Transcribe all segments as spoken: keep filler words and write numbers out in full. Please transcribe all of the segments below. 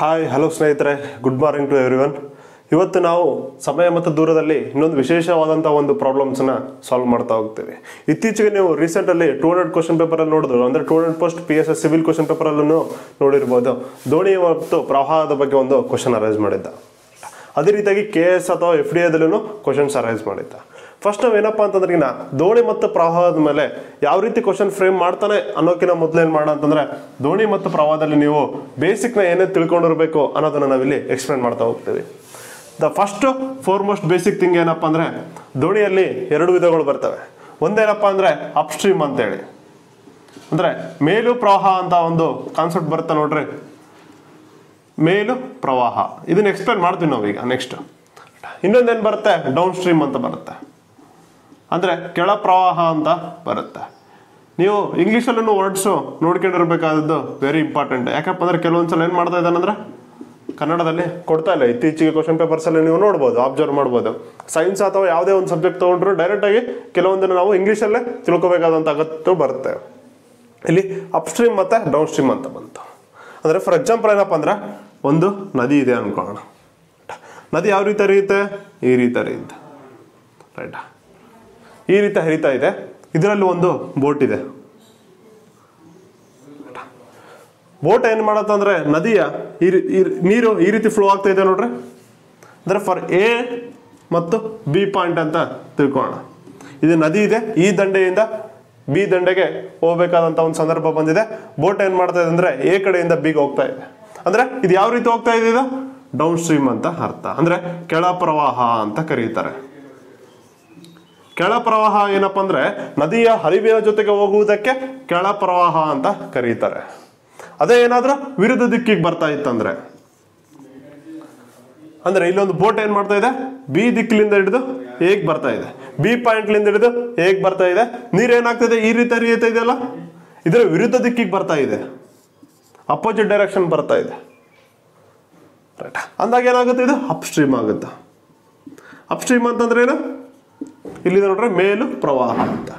Hi hello ಸ್ನೇಹಿತರೆ, good morning to everyone. ಇವತ್ತು ನಾವು ಸಮಯ ಮತ್ತು ದೂರದಲ್ಲಿ ಇನ್ನೊಂದು ವಿಶೇಷವಾದಂಥ ಒಂದು ಪ್ರಾಬ್ಲಮ್ಸನ್ನು ಸಾಲ್ವ್ ಮಾಡ್ತಾ ಹೋಗ್ತೀವಿ. ಇತ್ತೀಚೆಗೆ ನೀವು ರೀಸೆಂಟಲ್ಲಿ ಟೂ ಹಂಡ್ರೆಡ್ ಕ್ವಶನ್ ಪೇಪರಲ್ಲಿ ನೋಡಿದ್ರು, ಅಂದರೆ two hundred post P S S civil question ಪೇಪರಲ್ಲೂ ನೋಡಿರ್ಬೋದು. ಧೋನಿ ಮತ್ತು ಪ್ರವಾಹದ ಬಗ್ಗೆ ಒಂದು ಕ್ವಶನ್ ಅರೇಂಜ್ ಮಾಡಿದ್ದ. ಅದೇ ರೀತಿಯಾಗಿ ಕೆ ಎಸ್ ಅಥವಾ ಎಫ್ ಡಿ ಎದಲ್ಲೂ ಕ್ವಶನ್ಸ್ ಅರೇಂಜ್ ಮಾಡಿದ್ದ. ಫಸ್ಟ್ ನಾವು ಏನಪ್ಪ ಅಂತಂದ್ರೆ, ನಾ ಧೋನಿ ಮತ್ತು ಪ್ರವಾಹದ ಮೇಲೆ ಯಾವ ರೀತಿ ಕ್ವಶನ್ ಫ್ರೇಮ್ ಮಾಡ್ತಾನೆ ಅನ್ನೋಕ್ಕಿಂತ ಮೊದಲೇನು ಮಾಡೋಣ ಅಂತಂದರೆ, ಧೋನಿ ಮತ್ತು ಪ್ರವಾಹದಲ್ಲಿ ನೀವು ಬೇಸಿಕ್ನ ಏನೇ ತಿಳ್ಕೊಂಡಿರಬೇಕು ಅನ್ನೋದನ್ನು ನಾವಿಲ್ಲಿ ಎಕ್ಸ್ಪ್ಲೇನ್ ಮಾಡ್ತಾ ಹೋಗ್ತೀವಿ. The first four most basic thing ಏನಪ್ಪ ಅಂದರೆ, ಧೋನಿಯಲ್ಲಿ ಎರಡು ವಿಧಗಳು ಬರ್ತವೆ. ಒಂದೇನಪ್ಪ ಅಂದರೆ ಅಪ್ಸ್ಟ್ರೀಮ್ ಅಂತೇಳಿ, ಅಂದರೆ ಮೇಲು ಪ್ರವಾಹ ಅಂತ ಒಂದು ಕಾನ್ಸೆಪ್ಟ್ ಬರುತ್ತೆ ನೋಡ್ರಿ, ಮೇಲು ಪ್ರವಾಹ. ಇದನ್ನ ಎಕ್ಸ್ಪ್ಲೇನ್ ಮಾಡ್ತೀವಿ ನಾವೀಗ ನೆಕ್ಸ್ಟ್. ಇನ್ನೊಂದೇನು ಬರುತ್ತೆ, ಡೌನ್ ಸ್ಟ್ರೀಮ್ ಅಂತ ಬರುತ್ತೆ, ಅಂದರೆ ಕೆಳ ಪ್ರವಾಹ ಅಂತ ಬರುತ್ತೆ. ನೀವು ಇಂಗ್ಲೀಷಲ್ಲೂ ವರ್ಡ್ಸು ನೋಡ್ಕೊಂಡಿರ್ಬೇಕಾದದ್ದು ವೆರಿ ಇಂಪಾರ್ಟೆಂಟ್. ಯಾಕಪ್ಪ ಅಂದರೆ ಕೆಲವೊಂದು ಸಲ ಏನು ಮಾಡ್ತಾ ಇದ್ದಾನಂದರೆ ಕನ್ನಡದಲ್ಲಿ ಕೊಡ್ತಾ ಇಲ್ಲ. ಇತ್ತೀಚೆಗೆ ಕ್ವಶನ್ ಪೇಪರ್ಸಲ್ಲಿ ನೀವು ನೋಡ್ಬೋದು, ಅಬ್ಸರ್ವ್ ಮಾಡ್ಬೋದು. ಸೈನ್ಸ್ ಅಥವಾ ಯಾವುದೇ ಒಂದು ಸಬ್ಜೆಕ್ಟ್ ತೊಗೊಂಡ್ರು ಡೈರೆಕ್ಟಾಗಿ ಕೆಲವೊಂದನ್ನು ನಾವು ಇಂಗ್ಲೀಷಲ್ಲೇ ತಿಳ್ಕೊಬೇಕಾದಂಥ ಅಗತ್ಯ ಬರುತ್ತೆ. ಇಲ್ಲಿ ಅಪ್ಸ್ಟ್ರೀಮ್ ಮತ್ತು ಡೌನ್ ಸ್ಟ್ರೀಮ್ ಅಂತ ಬಂತು. ಅಂದರೆ ಫಾರ್ ಎಕ್ಸಾಂಪಲ್ ಏನಪ್ಪ ಅಂದರೆ, ಒಂದು ನದಿ ಇದೆ ಅಂದ್ಕೊಳ್ಳೋಣ. ನದಿ ಯಾವ ರೀತಿ ಹರಿಯುತ್ತೆ? ಈ ರೀತಿ ಹರಿಯುತ್ತೆ, ರೈಟಾ? ಈ ರೀತಿ ಹರಿತಾ ಇದೆ. ಇದರಲ್ಲಿ ಒಂದು ಬೋಟ್ ಇದೆ. ಬೋಟ್ ಏನು ಮಾಡತ್ತಂದ್ರೆ, ನದಿಯ ನೀರು ಈ ರೀತಿ ಫ್ಲೋ ಆಗ್ತಾ ಇದೆ ನೋಡ್ರಿ. ಅಂದರೆ ಫಾರ್ ಎ ಮತ್ತು ಬಿ ಪಾಯಿಂಟ್ ಅಂತ ತಿಳ್ಕೊಳ್ಳೋಣ. ಇದು ನದಿ ಇದೆ, ಈ ದಂಡೆಯಿಂದ ಬಿ ದಂಡೆಗೆ ಹೋಗ್ಬೇಕಾದಂಥ ಒಂದು ಸಂದರ್ಭ ಬಂದಿದೆ. ಬೋಟ್ ಏನು ಮಾಡ್ತಾ ಇದೆ ಅಂದರೆ ಎ ಕಡೆಯಿಂದ ಬಿಗೆ ಹೋಗ್ತಾ ಇದೆ. ಅಂದರೆ ಇದು ಯಾವ ರೀತಿ ಹೋಗ್ತಾ ಇದೆ? ಇದು ಡೌನ್ ಸ್ಟ್ರೀಮ್ ಅಂತ ಅರ್ಥ. ಅಂದರೆ ಕೆಳ ಪ್ರವಾಹ ಅಂತ ಕರೀತಾರೆ. ಕೆಳ ಪ್ರವಾಹ ಏನಪ್ಪ ಅಂದರೆ ನದಿಯ ಹರಿವಿನ ಜೊತೆಗೆ ಹೋಗುವುದಕ್ಕೆ ಕೆಳ ಪ್ರವಾಹ ಅಂತ ಕರೀತಾರೆ. ಅದೇ ಏನಾದರೂ ವಿರುದ್ಧ ದಿಕ್ಕಿಗೆ ಬರ್ತಾ ಇತ್ತಂದ್ರೆ, ಅಂದರೆ ಇಲ್ಲೊಂದು ಬೋಟ್ ಏನು ಮಾಡ್ತಾ ಇದೆ, ಬಿ ದಿಕ್ಕಿನಿಂದ ಹಿಡಿದು ಹೇಗೆ ಬರ್ತಾ ಇದೆ, ಬಿ ಪಾಯಿಂಟ್ಲಿಂದ ಹಿಡಿದು ಹೇಗೆ ಬರ್ತಾ ಇದೆ, ನೀರೇನಾಗ್ತಿದೆ ಈ ರೀತಿ ಹರಿಯುತ್ತಾ ಇದೆಯಲ್ಲ, ಇದರ ವಿರುದ್ಧ ದಿಕ್ಕಿಗೆ ಬರ್ತಾ ಇದೆ, ಅಪೋಸಿಟ್ ಡೈರೆಕ್ಷನ್ ಬರ್ತಾ ಇದೆ, ರೈಟ್? ಅಂದಾಗ ಏನಾಗುತ್ತೆ, ಇದು ಅಪ್ಸ್ಟ್ರೀಮ್ ಆಗುತ್ತೆ. ಅಪ್ಸ್ಟ್ರೀಮ್ ಅಂತಂದ್ರೆ ಏನು? ಇಲ್ಲಿ ನೋಡ್ರೆ ಮೇಲು ಪ್ರವಾಹ ಅಂತ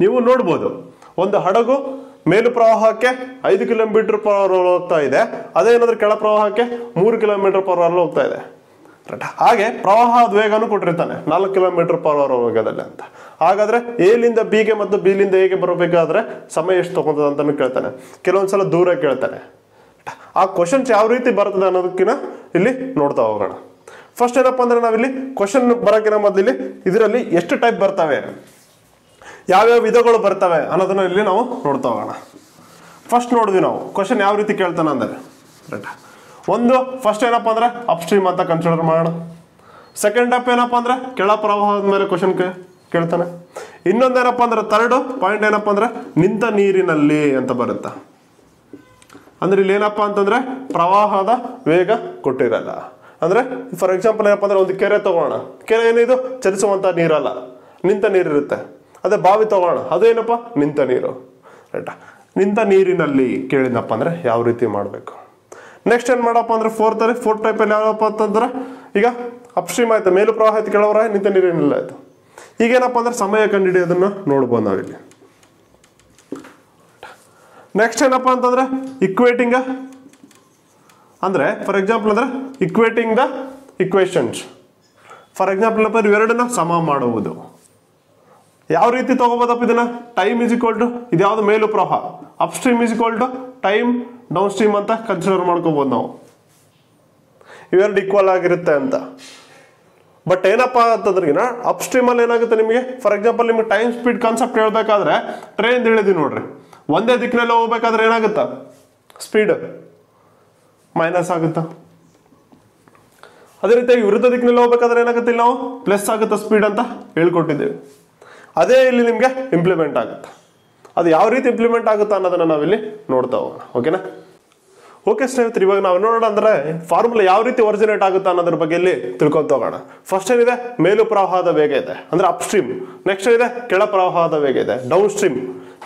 ನೀವು ನೋಡ್ಬೋದು. ಒಂದು ಹಡಗು ಮೇಲು ಪ್ರವಾಹಕ್ಕೆ ಐದು ಕಿಲೋಮೀಟರ್ ಪರ್ ಅವರ್ ಹೋಗ್ತಾ ಇದೆ, ಅದೇನಾದ್ರೂ ಕೆಳ ಪ್ರವಾಹಕ್ಕೆ ಮೂರು ಕಿಲೋಮೀಟರ್ ಪರ್ ಅವರ್ ಹೋಗ್ತಾ ಇದೆ, ರೈಟ್? ಹಾಗೆ ಪ್ರವಾಹದ ವೇಗನೂ ಕೊಟ್ಟಿರ್ತಾನೆ, ನಾಲ್ಕು ಕಿಲೋಮೀಟರ್ ಪರ್ ಅವರ್ ವೇಗದಲ್ಲಿ ಅಂತ. ಹಾಗಾದ್ರೆ ಎಲಿಂದ ಬಿಗೆ ಮತ್ತು ಬಿಲಿಂದ ಹೇಗೆ ಬರಬೇಕಾದ್ರೆ ಸಮಯ ಎಷ್ಟು ತಗೊತದೆ ಅಂತಾನು ಕೇಳ್ತಾನೆ, ಕೆಲವೊಂದ್ಸಲ ದೂರ ಕೇಳ್ತಾನೆ. ಆ ಕ್ವಶನ್ಸ್ ಯಾವ ರೀತಿ ಬರ್ತದೆ ಅನ್ನೋದಕ್ಕಿಂತ ಇಲ್ಲಿ ನೋಡ್ತಾ ಹೋಗೋಣ. ಫಸ್ಟ್ ಏನಪ್ಪ ಅಂದರೆ, ನಾವಿಲ್ಲಿ ಕ್ವಶನ್ ಬರೋಕ್ಕಿನ ಮೊದಲಿಲ್ಲಿ ಇದರಲ್ಲಿ ಎಷ್ಟು ಟೈಪ್ ಬರ್ತವೆ, ಯಾವ್ಯಾವ ವಿಧಗಳು ಬರ್ತವೆ ಅನ್ನೋದನ್ನ ಇಲ್ಲಿ ನಾವು ನೋಡ್ತಾ ಹೋಗೋಣ. ಫಸ್ಟ್ ನೋಡಿದ್ವಿ ನಾವು ಕ್ವಶನ್ ಯಾವ ರೀತಿ ಕೇಳ್ತಾನೆ ಅಂದರೆ, ರೈಟ್? ಒಂದು ಫಸ್ಟ್ ಏನಪ್ಪ ಅಂದರೆ ಅಪ್ಸ್ಟ್ರೀಮ್ ಅಂತ ಕನ್ಸಿಡರ್ ಮಾಡೋಣ. ಸೆಕೆಂಡ್ ಟೈಪ್ ಏನಪ್ಪ ಅಂದರೆ ಕೆಳ ಪ್ರವಾಹದ ಮೇಲೆ ಕ್ವಶನ್ ಕೇಳ್ತಾನೆ. ಇನ್ನೊಂದೇನಪ್ಪ ಅಂದರೆ ಥರ್ಡು ಪಾಯಿಂಟ್ ಏನಪ್ಪ ಅಂದರೆ ನಿಂತ ನೀರಿನಲ್ಲಿ ಅಂತ ಬರುತ್ತೆ. ಅಂದರೆ ಇಲ್ಲಿ ಏನಪ್ಪ ಅಂತಂದರೆ ಪ್ರವಾಹದ ವೇಗ ಕೊಟ್ಟಿರಲ್ಲ. ಅಂದರೆ ಫಾರ್ ಎಕ್ಸಾಂಪಲ್ ಏನಪ್ಪ ಅಂದರೆ ಒಂದು ಕೆರೆ ತೊಗೋಣ, ಕೆರೆ ಏನಿದು ಚಲಿಸುವಂಥ ನೀರಲ್ಲ, ನಿಂತ ನೀರಿರುತ್ತೆ. ಅದೇ ಬಾವಿ ತೊಗೋಣ, ಅದೇನಪ್ಪ ನಿಂತ ನೀರು, ರೈಟಾ? ನಿಂತ ನೀರಿನಲ್ಲಿ ಕೇಳಿದಪ್ಪ ಅಂದರೆ ಯಾವ ರೀತಿ ಮಾಡಬೇಕು. ನೆಕ್ಸ್ಟ್ ಏನು ಮಾಡಪ್ಪ ಅಂದರೆ ಫೋರ್ತಲ್ಲಿ ಫೋರ್ತ್ ಟೈಪಲ್ಲಿ ಯಾವಪ್ಪ ಅಂತಂದರೆ, ಈಗ ಅಪ್ಸ್ಟ್ರೀಮ್ ಆಯಿತು, ಮೇಲು ಪ್ರವಾಹ ಆಯಿತು, ಕೆಳವರ ನಿಂತ ನೀರಿನಲ್ಲಿ ಆಯಿತು. ಈಗೇನಪ್ಪ ಅಂದರೆ ಸಮಯ ಕಂಡು ಹಿಡಿಯೋದನ್ನು ನೋಡ್ಬೋದು ನಾವಿಲ್ಲಿ. ನೆಕ್ಸ್ಟ್ ಏನಪ್ಪ ಅಂತಂದರೆ ಇಕ್ವೇಟಿಂಗ, ಅಂದರೆ ಫಾರ್ ಎಕ್ಸಾಂಪಲ್ ಅಂದರೆ equating the equations. For example ಅಪ್ಪ ಇವೆರಡನ್ನ ಸಮ ಮಾಡುವುದು. ಯಾವ ರೀತಿ ತೊಗೋಬೋದಪ್ಪ ಇದನ್ನು? ಟೈಮ್ ಈಸ್ ಈಕ್ವಲ್ ಟು ಇದು ಯಾವುದು ಮೇಲು ಪ್ರವಾಹ, upstream is equal to time downstream ಅಂತ ಕನ್ಸಿಡರ್ ಮಾಡ್ಕೋಬೋದು ನಾವು. ಇವೆರಡು ಈಕ್ವಲ್ ಆಗಿರುತ್ತೆ ಅಂತ. ಬಟ್ ಏನಪ್ಪ ಅಂತಂದ್ರಿಗಿನ ಅಪ್ಸ್ಟ್ರೀಮಲ್ಲಿ ಏನಾಗುತ್ತೆ ನಿಮಗೆ, ಫಾರ್ ಎಕ್ಸಾಂಪಲ್ ನಿಮಗೆ ಟೈಮ್ ಸ್ಪೀಡ್ ಕಾನ್ಸೆಪ್ಟ್ ಹೇಳ್ಬೇಕಾದ್ರೆ ಟ್ರೈನ್ ಇಳಿದೀವಿ ನೋಡ್ರಿ, ಒಂದೇ ದಿಕ್ಕಿನಲ್ಲಿ ಹೋಗ್ಬೇಕಾದ್ರೆ ಏನಾಗುತ್ತಾ, ಸ್ಪೀಡ್ ಮೈನಸ್ ಆಗುತ್ತಾ? ಅದೇ ರೀತಿಯಾಗಿ ವಿರುದ್ಧ ದಿಕ್ಕಿನಲ್ಲಿ ಹೋಗ್ಬೇಕಾದ್ರೆ ಏನಾಗುತ್ತೆ, ಇಲ್ಲಿ ನಾವು ಪ್ಲಸ್ ಆಗುತ್ತಾ ಸ್ಪೀಡ್ ಅಂತ ಹೇಳ್ಕೊಟ್ಟಿದ್ದೇವೆ. ಅದೇ ಇಲ್ಲಿ ನಿಮಗೆ ಇಂಪ್ಲಿಮೆಂಟ್ ಆಗುತ್ತೆ. ಅದು ಯಾವ ರೀತಿ ಇಂಪ್ಲಿಮೆಂಟ್ ಆಗುತ್ತಾ ಅನ್ನೋದನ್ನು ನಾವಿಲ್ಲಿ ನೋಡ್ತಾ ಹೋಗೋಣ, ಓಕೆನಾ? ಓಕೆ ಸ್ನೇಹಿತರು, ಇವಾಗ ನಾವು ನೋಡೋಣ ಅಂದರೆ ಫಾರ್ಮುಲಾ ಯಾವ ರೀತಿ ಒರಿಜಿನೇಟ್ ಆಗುತ್ತಾ ಅನ್ನೋದ್ರ ಬಗ್ಗೆ ಇಲ್ಲಿ ತಿಳ್ಕೊತಾ ಹೋಗೋಣ. ಫಸ್ಟ್ ಏನಿದೆ, ಮೇಲು ಪ್ರವಾಹದ ವೇಗ ಇದೆ, ಅಂದರೆ ಅಪ್ಸ್ಟ್ರೀಮ್. ನೆಕ್ಸ್ಟ್ ಏನಿದೆ, ಕೆಳ ಪ್ರವಾಹದ ವೇಗ ಇದೆ, ಡೌನ್ ಸ್ಟ್ರೀಮ್.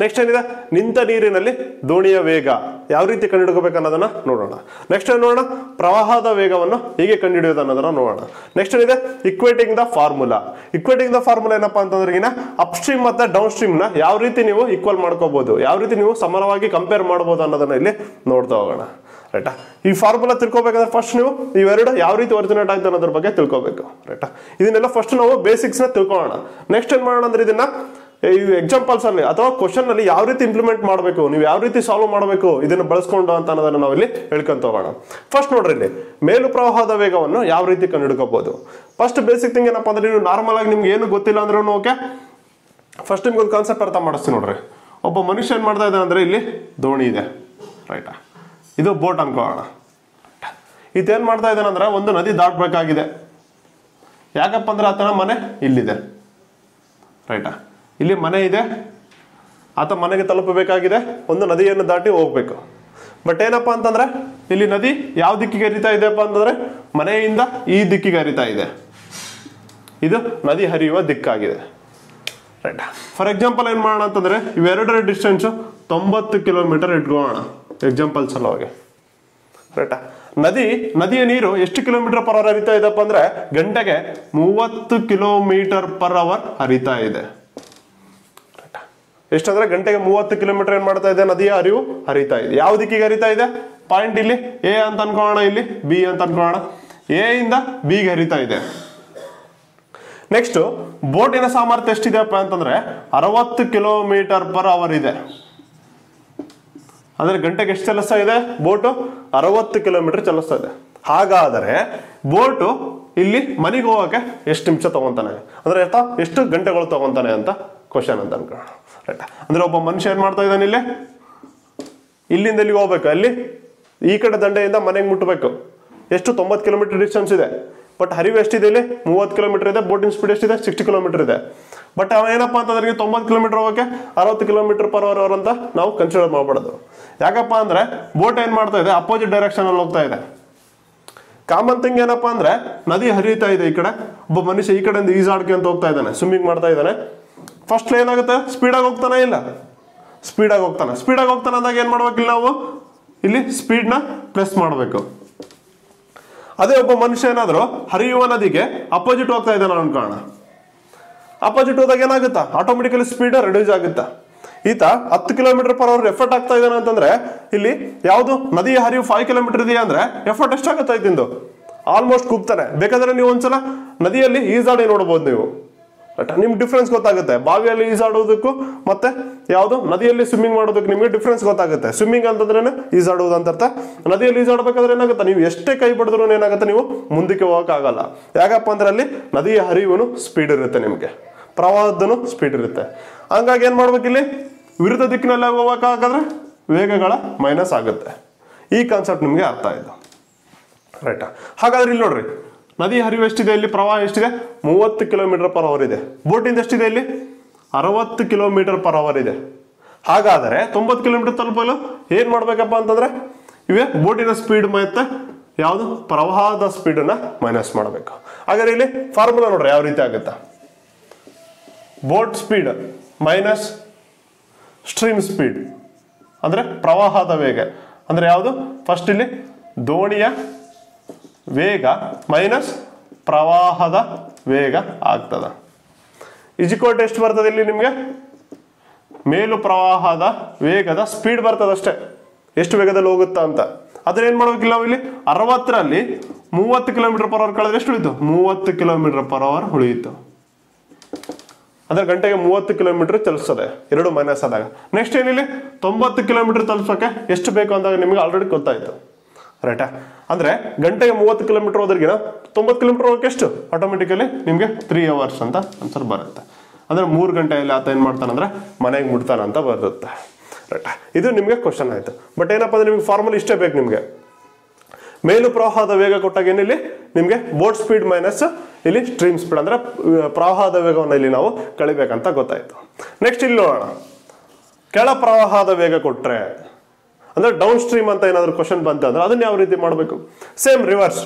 Next ಏನಿದೆ ನಿಂತ ನೀರಿನಲ್ಲಿ ದೋಣಿಯ ವೇಗ ಯಾವ ರೀತಿ ಕಂಡುಹಿಡಿಯಬೇಕು ಅನ್ನೋದನ್ನ ನೋಡೋಣ. ನೆಕ್ಸ್ಟ್ ಏನು ನೋಡೋಣ ಪ್ರವಾಹದ ವೇಗವನ್ನು ಹೇಗೆ ಕಂಡುಹಿಡಿಯೋದು ಅನ್ನೋದನ್ನ ನೋಡೋಣ. ನೆಕ್ಸ್ಟ್ ಏನಿದೆ equating the formula. Equating the formula ಏನಪ್ಪಾ ಅಂತಂದ್ರೆ ಈಗ ಅಪ್ ಸ್ಟ್ರೀಮ್ ಮತ್ತು ಡೌನ್ ಸ್ಟ್ರೀಮ್ ನ ಯಾವ ರೀತಿ ನೀವು ಈಕ್ವಲ್ ಮಾಡ್ಕೋಬಹುದು, ಯಾವ ರೀತಿ ನೀವು ಸಮಾನವಾಗಿ ಕಂಪೇರ್ ಮಾಡಬಹುದು ಅನ್ನೋದನ್ನ ಇಲ್ಲಿ ನೋಡ್ತಾ ಹೋಗೋಣ. ರೈಟಾ ಈ ಫಾರ್ಮುಲಾ ತಿಳ್ಕೋಬೇಕಂದ್ರೆ ಫಸ್ಟ್ ನೀವು ಇವೆರಡು ಯಾವ ರೀತಿ ಒರಿಜಿನೇಟ್ ಆಯ್ತು ಅನ್ನೋದ್ರ ಬಗ್ಗೆ ತಿಳ್ಕೋಬೇಕು. ರೈಟಾ ಇದನ್ನೆಲ್ಲ ಫಸ್ಟ್ ನಾವು ಬೇಸಿಕ್ಸ್ ನ ತಿಳ್ಕೊಳ್ಳೋಣ. ನೆಕ್ಸ್ಟ್ ಏನ್ ಮಾಡೋಣ ಅಂದ್ರೆ ಇದನ್ನ ಎಕ್ಸಾಂಪಲ್ಸ್ ಅಲ್ಲಿ ಅಥವಾ ಕ್ವಶನ್ ಅಲ್ಲಿ ಯಾವ ರೀತಿ ಇಂಪ್ಲಿಮೆಂಟ್ ಮಾಡಬೇಕು, ನೀವು ಯಾವ ರೀತಿ ಸಾಲ್ವ್ ಮಾಡಬೇಕು ಇದನ್ನು ಬಳಸ್ಕೊಂಡು ಅಂತ ಅನ್ನೋದನ್ನ ನಾವಿಲ್ಲಿ ಹೇಳ್ಕೊಂತ ಹೋಗೋಣ. ಫಸ್ಟ್ ನೋಡ್ರಿ ಇಲ್ಲಿ ಮೇಲು ಪ್ರವಾಹದ ವೇಗವನ್ನು ಯಾವ ರೀತಿ ಕಂಡುಹಿಡ್ಕೋಬಹುದು. ಫಸ್ಟ್ ಬೇಸಿಕ್ ಥಿಂಗ್ ಏನಪ್ಪಾ ಅಂದ್ರೆ ನೀವು ನಾರ್ಮಲ್ ಆಗಿ ನಿಮ್ಗೆ ಏನು ಗೊತ್ತಿಲ್ಲ ಅಂದ್ರೂ ಓಕೆ, ಫಸ್ಟ್ ನಿಮ್ಗೆ ಒಂದು ಕಾನ್ಸೆಪ್ಟ್ ಅರ್ಥ ಮಾಡಿಸ್ತೀನಿ ನೋಡ್ರಿ. ಒಬ್ಬ ಮನುಷ್ಯ ಏನ್ ಮಾಡ್ತಾ ಇದ್ದಾನೆ ಅಂದ್ರೆ ಇಲ್ಲಿ ದೋಣಿ ಇದೆ, ರೈಟಾ, ಇದು ಬೋಟ್ ಅನ್ಕೋಣ. ಇದೇನ್ ಮಾಡ್ತಾ ಇದ್ದಾನೆ ಅಂದ್ರೆ ಒಂದು ನದಿ ದಾಟಬೇಕಾಗಿದೆ. ಯಾಕಪ್ಪ ಅಂದ್ರೆ ಆತನ ಮನೆ ಇಲ್ಲಿದೆ, ರೈಟಾ, ಇಲ್ಲಿ ಮನೆ ಇದೆ, ಆತ ಮನೆಗೆ ತಲುಪಬೇಕಾಗಿದೆ, ಒಂದು ನದಿಯನ್ನು ದಾಟಿ ಹೋಗ್ಬೇಕು. ಬಟ್ ಏನಪ್ಪಾ ಅಂತಂದ್ರೆ ಇಲ್ಲಿ ನದಿ ಯಾವ ದಿಕ್ಕಿಗೆ ಹರಿತಾ ಇದೆಪ್ಪ ಅಂತಂದ್ರೆ ಮನೆಯಿಂದ ಈ ದಿಕ್ಕಿಗೆ ಹರಿತಾ ಇದೆ, ಇದು ನದಿ ಹರಿಯುವ ದಿಕ್ಕಾಗಿದೆ, ರೈಟಾ. ಫಾರ್ ಎಕ್ಸಾಂಪಲ್ ಏನ್ ಮಾಡೋಣ ಅಂತಂದ್ರೆ ಇವೆರಡರ ಡಿಸ್ಟೆನ್ಸ್ ತೊಂಬತ್ತು ಕಿಲೋಮೀಟರ್ ಇಟ್ಕೋಣ ಎಕ್ಸಾಂಪಲ್ ಸಲುವಾಗಿ, ರೈಟಾ. ನದಿ ನದಿಯ ನೀರು ಎಷ್ಟು ಕಿಲೋಮೀಟರ್ ಪರ್ ಅವರ್ ಹರಿತಾ ಇದೆಪ್ಪ ಅಂದ್ರೆ ಗಂಟೆಗೆ ಮೂವತ್ತು ಕಿಲೋಮೀಟರ್ ಪರ್ ಅವರ್ ಹರಿತಾ ಇದೆ. ಎಷ್ಟಂದ್ರೆ ಗಂಟೆಗೆ ಮೂವತ್ತು ಕಿಲೋಮೀಟರ್ ಏನ್ ಮಾಡ್ತಾ ಇದೆ ನದಿಯ ಹರಿವು ಹರಿತಾ ಇದೆ. ಯಾವ ದಿಕ್ಕಿಗೆ ಹರಿತಾ ಇದೆ? ಪಾಯಿಂಟ್ ಇಲ್ಲಿ ಎ ಅಂತ ಅನ್ಕೋಣ, ಇಲ್ಲಿ ಬಿ ಅಂತ ಅನ್ಕೋಣ. ಎ ಇಂದ ಬಿ ಗೆ ಹರಿತಾ ಇದೆ. ನೆಕ್ಸ್ಟ್ ಬೋಟಿನ ಸಾಮರ್ಥ್ಯ ಎಷ್ಟಿದೆಪ್ಪ ಅಂತಂದ್ರೆ ಅರವತ್ತು ಕಿಲೋಮೀಟರ್ ಪರ್ ಅವರ್ ಇದೆ. ಅಂದ್ರೆ ಗಂಟೆಗೆ ಎಷ್ಟು ಚಲಿಸ್ತಾ ಇದೆ ಬೋಟು? ಅರವತ್ತು ಕಿಲೋಮೀಟರ್ ಚಲಿಸ್ತಾ ಇದೆ. ಹಾಗಾದರೆ ಬೋಟು ಇಲ್ಲಿ ಮನೆಗೆ ಹೋಗಕ್ಕೆ ಎಷ್ಟು ನಿಮಿಷ ತಗೊಂತಾನೆ ಅಂದ್ರೆ ಅರ್ಥ ಎಷ್ಟು ಗಂಟೆಗಳು ತಗೊಂತಾನೆ ಅಂತ ಕ್ವಶನ್ ಅಂತ ಅನ್ಕೋಣ, ರೈಟ್. ಅಂದ್ರೆ ಒಬ್ಬ ಮನುಷ್ಯ ಏನ್ ಮಾಡ್ತಾ ಇದ್ದಾನೆ ಇಲ್ಲಿ ಇಲ್ಲಿಂದ ಇಲ್ಲಿಗೆ ಹೋಗ್ಬೇಕು, ಅಲ್ಲಿ ಈ ಕಡೆ ದಂಡೆಯಿಂದ ಮನೆಗೆ ಮುಟ್ಟಬೇಕು. ಎಷ್ಟು? ತೊಂಬತ್ತು ಕಿಲೋಮೀಟರ್ ಡಿಸ್ಟೆನ್ಸ್ ಇದೆ. ಬಟ್ ಹರಿವು ಎಷ್ಟಿದೆ ಇಲ್ಲಿ? ಮೂವತ್ತು ಕಿಲೋಮೀಟರ್ ಇದೆ. ಬೋಟಿನ ಸ್ಪೀಡ್ ಎಷ್ಟಿದೆ? ಸಿಕ್ಸ್ಟಿ ಕಿಲೋಮೀಟರ್ ಇದೆ. ಬಟ್ ಅವ ಏನಪ್ಪಾ ಅಂತಂದ್ರೆ ತೊಂಬತ್ತು ಕಿಲೋಮೀಟರ್ ಹೋಗಕ್ಕೆ ಅರವತ್ತು ಕಿಲೋಮೀಟರ್ ಪರ್ ಅವರ್ ಅಂತ ನಾವು ಕನ್ಸಿಡರ್ ಮಾಡಬಾರ್ದು. ಯಾಕಪ್ಪ ಅಂದ್ರೆ ಬೋಟ್ ಏನ್ ಮಾಡ್ತಾ ಇದೆ? ಅಪೋಸಿಟ್ ಡೈರೆಕ್ಷನ್ ಅಲ್ಲಿ ಹೋಗ್ತಾ ಇದೆ. ಕಾಮನ್ ಥಿಂಗ್ ಏನಪ್ಪಾ ಅಂದ್ರೆ ನದಿ ಹರಿತಾ ಇದೆ ಈ ಕಡೆ, ಒಬ್ಬ ಮನುಷ್ಯ ಈ ಕಡೆಯಿಂದ ಈಜಾಡ್ಕೆ ಅಂತ ಹೋಗ್ತಾ ಇದ್ದಾನೆ, ಸ್ವಿಮ್ಮಿಂಗ್ ಮಾಡ್ತಾ ಇದ್ದಾನೆ. ಫಸ್ಟ್ ಏನಾಗುತ್ತೆ? ಸ್ಪೀಡಾಗಿ ಹೋಗ್ತಾನೆ ಇಲ್ಲ? ಸ್ಪೀಡಾಗಿ ಹೋಗ್ತಾನೆ. ಸ್ಪೀಡಾಗಿ ಹೋಗ್ತಾನೆ ಅಂದಾಗ ಏನ್ ಮಾಡ್ಬೇಕಿಲ್ಲ ನಾವು ಇಲ್ಲಿ ಸ್ಪೀಡ್ನ ಪ್ಲಸ್ ಮಾಡಬೇಕು. ಅದೇ ಒಬ್ಬ ಮನುಷ್ಯ ಏನಾದ್ರು ಹರಿಯುವ ನದಿಗೆ ಅಪೋಸಿಟ್ ಹೋಗ್ತಾ ಇದ್ದಾನೆ ಅನ್ಕೋಣ. ಅಪೋಸಿಟ್ ಹೋದಾಗ ಏನಾಗುತ್ತಾ? ಆಟೋಮೆಟಿಕಲಿ ಸ್ಪೀಡ್ ರೆಡ್ಯೂಸ್ ಆಗುತ್ತಾ. ಈತ ಹತ್ತು ಕಿಲೋಮೀಟರ್ ಪರ್ ಅವರ್ ಎಫರ್ಟ್ ಆಗ್ತಾ ಇದ್ದಾನೆ ಅಂತಂದ್ರೆ ಇಲ್ಲಿ ಯಾವುದು ನದಿಯ ಹರಿವು ಫೈವ್ ಕಿಲೋಮೀಟರ್ ಇದೆಯಾ ಅಂದ್ರೆ ಎಫರ್ಟ್ ಎಷ್ಟಾಗುತ್ತೆ? ಇದಿಂದು ಆಲ್ಮೋಸ್ಟ್ ಕುಗ್ತಾನೆ. ಬೇಕಾದ್ರೆ ನೀವು ಒಂದ್ಸಲ ನದಿಯಲ್ಲಿ ಈಜಾಡಿ ನೋಡ್ಬೋದು ನೀವು, ರೈಟ್. ನಿಮ್ಗೆ ಡಿಫ್ರೆನ್ಸ್ ಗೊತ್ತಾಗುತ್ತೆ. ಬಾವಿಯಲ್ಲಿ ಈಜಾಡೋದಕ್ಕೂ ಮತ್ತೆ ಯಾವುದು ನದಿಯಲ್ಲಿ ಸ್ವಿಮ್ಮಿಂಗ್ ಮಾಡೋದಕ್ಕೂ ನಿಮಗೆ ಡಿಫ್ರೆನ್ಸ್ ಗೊತ್ತಾಗುತ್ತೆ. ಸ್ವಿಮ್ಮಿಂಗ್ ಅಂತಂದ್ರೆ ಈಜಾಡೋದು ಅಂತ ಅರ್ಥ. ನದಿಯಲ್ಲಿ ಈಜಾಡಬೇಕಾದ್ರೆ ಏನಾಗುತ್ತೆ? ನೀವು ಎಷ್ಟೇ ಕೈ ಬಿಡಿದ್ರು ಏನಾಗುತ್ತೆ? ನೀವು ಮುಂದಕ್ಕೆ ಹೋಗೋಕ್ಕಾಗಲ್ಲ. ಯಾಕಪ್ಪ ಅಂದ್ರೆ ಅಲ್ಲಿ ನದಿಯ ಹರಿವು ಸ್ಪೀಡ್ ಇರುತ್ತೆ, ನಿಮಗೆ ಪ್ರವಾಹದೂ ಸ್ಪೀಡ್ ಇರುತ್ತೆ. ಹಂಗಾಗಿ ಏನು ಮಾಡ್ಬೇಕಿಲ್ಲಿ ವಿರುದ್ಧ ದಿಕ್ಕಿನಲ್ಲಿ ಹೋಗೋಕ್ಕಾಗದ್ರೆ ವೇಗಗಳ ಮೈನಸ್ ಆಗುತ್ತೆ. ಈ ಕಾನ್ಸೆಪ್ಟ್ ನಿಮಗೆ ಅರ್ಥ ಆಯಿತು, ರೈಟಾ. ಹಾಗಾದ್ರೆ ಇಲ್ಲಿ ನೋಡ್ರಿ ನದಿ ಹರಿವು ಎಷ್ಟಿದೆ, ಇಲ್ಲಿ ಪ್ರವಾಹ ಎಷ್ಟಿದೆ? ಮೂವತ್ತು ಕಿಲೋಮೀಟರ್ ಪರ್ ಅವರ್ ಇದೆ. ಬೋಟಿಂದ ಎಷ್ಟಿದೆ ಇಲ್ಲಿ? ಅರವತ್ತು ಕಿಲೋಮೀಟರ್ ಪರ್ ಅವರ್ ಇದೆ. ಹಾಗಾದರೆ ತೊಂಬತ್ತು ಕಿಲೋಮೀಟರ್ ತಲುಪಲು ಏನು ಮಾಡಬೇಕಪ್ಪ ಅಂತಂದರೆ ಇವೇ ಬೋಟಿನ ಸ್ಪೀಡ್ ಮತ್ತು ಯಾವುದು ಪ್ರವಾಹದ ಸ್ಪೀಡನ್ನು ಮೈನಸ್ ಮಾಡಬೇಕು. ಹಾಗಾದ್ರೆ ಇಲ್ಲಿ ಫಾರ್ಮುಲಾ ನೋಡ್ರಿ ಯಾವ ರೀತಿ ಆಗುತ್ತಾ? Boat speed minus stream speed ಅಂದರೆ ಪ್ರವಾಹದ ವೇಗ ಅಂದರೆ ಯಾವುದು? ಫಸ್ಟ್ ಇಲ್ಲಿ ದೋಣಿಯ ವೇಗ ಮೈನಸ್ ಪ್ರವಾಹದ ವೇಗ ಆಗ್ತದ. ಇಜಿಕೋಟ್ ಎಷ್ಟು ಬರ್ತದೆ ಇಲ್ಲಿ ನಿಮಗೆ? ಮೇಲು ಪ್ರವಾಹದ ವೇಗದ ಸ್ಪೀಡ್ ಬರ್ತದಷ್ಟೇ, ಎಷ್ಟು ವೇಗದಲ್ಲಿ ಹೋಗುತ್ತಾ ಅಂತ. ಆದ್ರೆ ಏನ್ ಮಾಡ್ಬೇಕಿಲ್ಲ ಇಲ್ಲಿ ಅರವತ್ತರಲ್ಲಿ ಮೂವತ್ತು ಕಿಲೋಮೀಟರ್ ಪರ್ ಅವರ್ ಕಳೆದ್ರೆ ಎಷ್ಟು ಉಳಿತು? ಮೂವತ್ತು ಕಿಲೋಮೀಟರ್ ಪರ್ ಅವರ್ ಉಳಿಯಿತು. ಅಂದ್ರೆ ಗಂಟೆಗೆ ಮೂವತ್ತು ಕಿಲೋಮೀಟರ್ ಚಲಿಸ್ತದೆ ಎರಡು ಮೈನಸ್ ಆದಾಗ. ನೆಕ್ಸ್ಟ್ ಏನಿಲ್ಲ ತೊಂಬತ್ತು ಕಿಲೋಮೀಟರ್ ತಲುಪಕ್ಕೆ ಎಷ್ಟು ಬೇಕು ಅಂದಾಗ ನಿಮ್ಗೆ ಆಲ್ರೆಡಿ ಗೊತ್ತಾಯ್ತು, ರೈಟಾ. ಅಂದರೆ ಗಂಟೆಗೆ ಮೂವತ್ತು ಕಿಲೋಮೀಟರ್ ಹೋದ್ರಿಗೆ ತೊಂಬತ್ತು ಕಿಲೋಮೀಟರ್ ಹೋಗಕ್ಕೆ ಎಷ್ಟು? ಆಟೋಮೆಟಿಕಲಿ ನಿಮಗೆ ತ್ರೀ ಅವರ್ಸ್ ಅಂತ ಆನ್ಸರ್ ಬರುತ್ತೆ. ಅಂದರೆ ಮೂರು ಗಂಟೆಯಲ್ಲಿ ಆತ ಏನು ಮಾಡ್ತಾನಂದ್ರೆ ಮನೆಗೆ ಮುಟ್ತಾನೆ ಅಂತ ಬರುತ್ತೆ, ರೈಟಾ. ಇದು ನಿಮಗೆ ಕ್ವಶನ್ ಆಯಿತು. ಬಟ್ ಏನಪ್ಪ ಅಂದರೆ ನಿಮಗೆ ಫಾರ್ಮುಲಾ ಇಷ್ಟೇ ಬೇಕು ನಿಮಗೆ. ಮೇಲು ಪ್ರವಾಹದ ವೇಗ ಕೊಟ್ಟಾಗ ಏನಿಲ್ಲಿ ನಿಮಗೆ ಬೋಟ್ ಸ್ಪೀಡ್ ಮೈನಸ್ ಇಲ್ಲಿ ಸ್ಟ್ರೀಮ್ ಸ್ಪೀಡ್ ಅಂದರೆ ಪ್ರವಾಹದ ವೇಗವನ್ನು ಇಲ್ಲಿ ನಾವು ಕಳಿಬೇಕಂತ ಗೊತ್ತಾಯಿತು. ನೆಕ್ಸ್ಟ್ ಇಲ್ಲಿ ನೋಡೋಣ ಕೆಳ ಪ್ರವಾಹದ ವೇಗ ಕೊಟ್ಟರೆ ಅಂದ್ರೆ ಡೌನ್ ಸ್ಟ್ರೀಮ್ ಅಂತ ಏನಾದ್ರು ಕ್ವಶನ್ ಬಂತ ಅಂದ್ರೆ ಅದನ್ನ ಯಾವ ರೀತಿ ಮಾಡಬೇಕು? ಸೇಮ್ ರಿವರ್ಸ್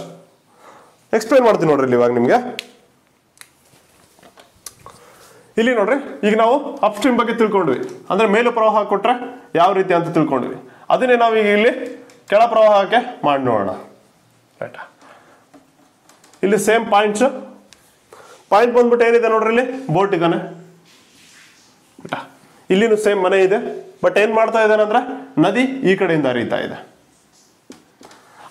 ಎಕ್ಸ್ಪ್ಲೇನ್ ಮಾಡ್ತೀನಿ ನೋಡ್ರಿ. ಇಲ್ಲಿ ಇವಾಗ ನಿಮಗೆ ಇಲ್ಲಿ ನೋಡ್ರಿ ಈಗ ನಾವು ಅಪ್ ಸ್ಟ್ರೀಮ್ ಬಗ್ಗೆ ತಿಳ್ಕೊಂಡ್ವಿ ಅಂದ್ರೆ ಮೇಲು ಪ್ರವಾಹ ಕೊಟ್ಟರೆ ಯಾವ ರೀತಿ ಅಂತ ತಿಳ್ಕೊಂಡ್ವಿ ಅದನ್ನೇ ನಾವು ಈಗ ಇಲ್ಲಿ ಕೆಳ ಪ್ರವಾಹಕ್ಕೆ ಮಾಡಿ ನೋಡೋಣ ರೈಟ್ ಇಲ್ಲಿ ಸೇಮ್ ಪಾಯಿಂಟ್ಸ್ ಪಾಯಿಂಟ್ ಬಂದ್ಬಿಟ್ಟು ಏನಿದೆ ನೋಡ್ರಿ ಇಲ್ಲಿ ಬೋಟ್ ಇದಾನೆ ರೈಟ್ ಇಲ್ಲಿನೂ ಸೇಮ್ ಮನೆ ಇದೆ ಬಟ್ ಏನು ಮಾಡ್ತಾ ಇದಾನೆ ಅಂದ್ರೆ ನದಿ ಈ ಕಡೆಯಿಂದ ಹರಿತಾ ಇದೆ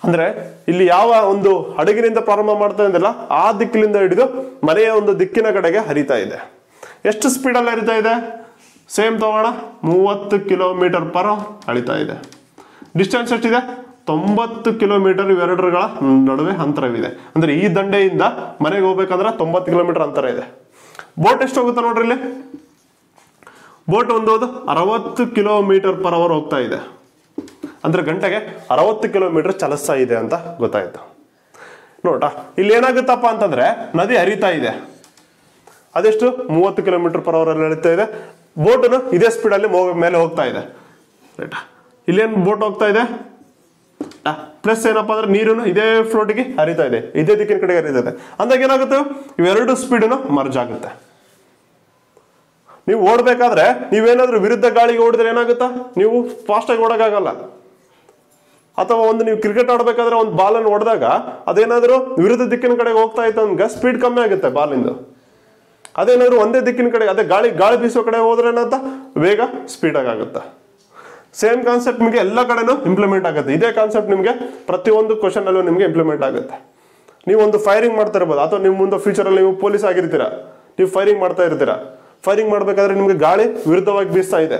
ಅಂದ್ರೆ ಇಲ್ಲಿ ಯಾವ ಒಂದು ಹಡಗಿನಿಂದ ಪ್ರಾರಂಭ ಮಾಡ್ತಾ ಇದೆಲ್ಲ ಆ ದಿಕ್ಕಿನಿಂದ ಹಿಡಿದು ಮನೆಯ ಒಂದು ದಿಕ್ಕಿನ ಕಡೆಗೆ ಹರಿತಾ ಇದೆ ಎಷ್ಟು ಸ್ಪೀಡ್ ಅಲ್ಲಿ ಹರಿತಾ ಇದೆ ಸೇಮ್ ತಗೋಣ ಮೂವತ್ತು ಕಿಲೋಮೀಟರ್ ಪರ್ ಅವರ್ ಹರಿತಾ ಇದೆ ಡಿಸ್ಟೆನ್ಸ್ ಎಷ್ಟಿದೆ ತೊಂಬತ್ತು ಕಿಲೋಮೀಟರ್ ಇವೆರಡರಗಳ ನಡುವೆ ಅಂತರವಿದೆ ಅಂದ್ರೆ ಈ ದಂಡೆಯಿಂದ ಮನೆಗೆ ಹೋಗಬೇಕಂದ್ರೆ ತೊಂಬತ್ತು ಕಿಲೋಮೀಟರ್ ಅಂತರ ಇದೆ ಬೋಟ್ ಎಷ್ಟು ಹೋಗುತ್ತೆ ನೋಡ್ರಿ ಇಲ್ಲಿ ಬೋಟ್ ಒಂದು ಅರವತ್ತು ಕಿಲೋಮೀಟರ್ ಪರ್ ಅವರ್ ಹೋಗ್ತಾ ಇದೆ ಅಂದ್ರೆ ಗಂಟೆಗೆ ಅರವತ್ತು ಕಿಲೋಮೀಟರ್ ಚಲಿಸ್ತಾ ಇದೆ ಅಂತ ಗೊತ್ತಾಯ್ತು ನೋಡ ಇಲ್ಲಿ ಏನಾಗುತ್ತಪ್ಪ ಅಂತಂದ್ರೆ ನದಿ ಹರಿತಾ ಇದೆ ಅದೆಷ್ಟು ಮೂವತ್ತು ಕಿಲೋಮೀಟರ್ ಪರ್ ಅವರ್ ಅಲ್ಲಿ ಹರಿತಾ ಇದೆ ಬೋಟನ್ನು ಇದೇ ಸ್ಪೀಡಲ್ಲಿ ಮೇಲೆ ಹೋಗ್ತಾ ಇದೆ ರೈಟ್ ಇಲ್ಲೇನು ಬೋಟ್ ಹೋಗ್ತಾ ಇದೆ ಪ್ಲಸ್ ಏನಪ್ಪಾ ಅಂದ್ರೆ ನೀರು ಇದೇ ಫ್ಲೋಟಿಗೆ ಹರಿತಾ ಇದೆ ಇದೇ ದಿಕ್ಕಿನ ಕಡೆಗೆ ಹರಿತಾ ಇದೆ ಅಂದಾಗ ಏನಾಗುತ್ತೆ ಇವೆರಡು ಸ್ಪೀಡನ್ನು ಮರ್ಜ್ ಆಗುತ್ತೆ ನೀವು ಓಡಬೇಕಾದ್ರೆ ನೀವೇನಾದ್ರೂ ವಿರುದ್ಧ ಗಾಳಿಗೆ ಓಡಿದ್ರೆ ಏನಾಗುತ್ತಾ ನೀವು ಫಾಸ್ಟಾಗಿ ಓಡೋಕ್ಕಾಗಲ್ಲ ಅಥವಾ ಒಂದು ನೀವು ಕ್ರಿಕೆಟ್ ಆಡಬೇಕಾದ್ರೆ ಒಂದು ಬಾಲನ್ನು ಹೊಡೆದಾಗ ಅದೇನಾದರೂ ವಿರುದ್ಧ ದಿಕ್ಕಿನ ಕಡೆಗೆ ಹೋಗ್ತಾ ಇತ್ತು ಅಂದಾಗ ಸ್ಪೀಡ್ ಕಮ್ಮಿ ಆಗುತ್ತೆ ಬಾಲಿಂದು ಅದೇನಾದ್ರು ಒಂದೇ ದಿಕ್ಕಿನ ಕಡೆ ಅದೇ ಗಾಳಿ ಗಾಳಿ ಬೀಸೋ ಕಡೆ ಹೋದ್ರೆ ಏನಂತ ವೇಗ ಸ್ಪೀಡಾಗಿ ಆಗುತ್ತೆ ಸೇಮ್ ಕಾನ್ಸೆಪ್ಟ್ ನಿಮಗೆ ಎಲ್ಲ ಕಡೆನೂ ಇಂಪ್ಲಿಮೆಂಟ್ ಆಗುತ್ತೆ ಇದೇ ಕಾನ್ಸೆಪ್ಟ್ ನಿಮಗೆ ಪ್ರತಿಯೊಂದು ಕ್ವಶನ್ ಅಲ್ಲೂ ನಿಮಗೆ ಇಂಪ್ಲಿಮೆಂಟ್ ಆಗುತ್ತೆ ನೀವು ಒಂದು ಫೈರಿಂಗ್ ಮಾಡ್ತಾ ಇರ್ಬೋದು ಅಥವಾ ನಿಮ್ಮ ಮುಂದೆ ಫ್ಯೂಚರಲ್ಲಿ ನೀವು ಪೊಲೀಸ್ ಆಗಿರ್ತೀರಾ ನೀವು ಫೈರಿಂಗ್ ಮಾಡ್ತಾ ಇರ್ತೀರಾ ಫೈರಿಂಗ್ ಮಾಡಬೇಕಾದ್ರೆ ನಿಮಗೆ ಗಾಳಿ ವಿರುದ್ಧವಾಗಿ ಬೀಸ್ತಾ ಇದೆ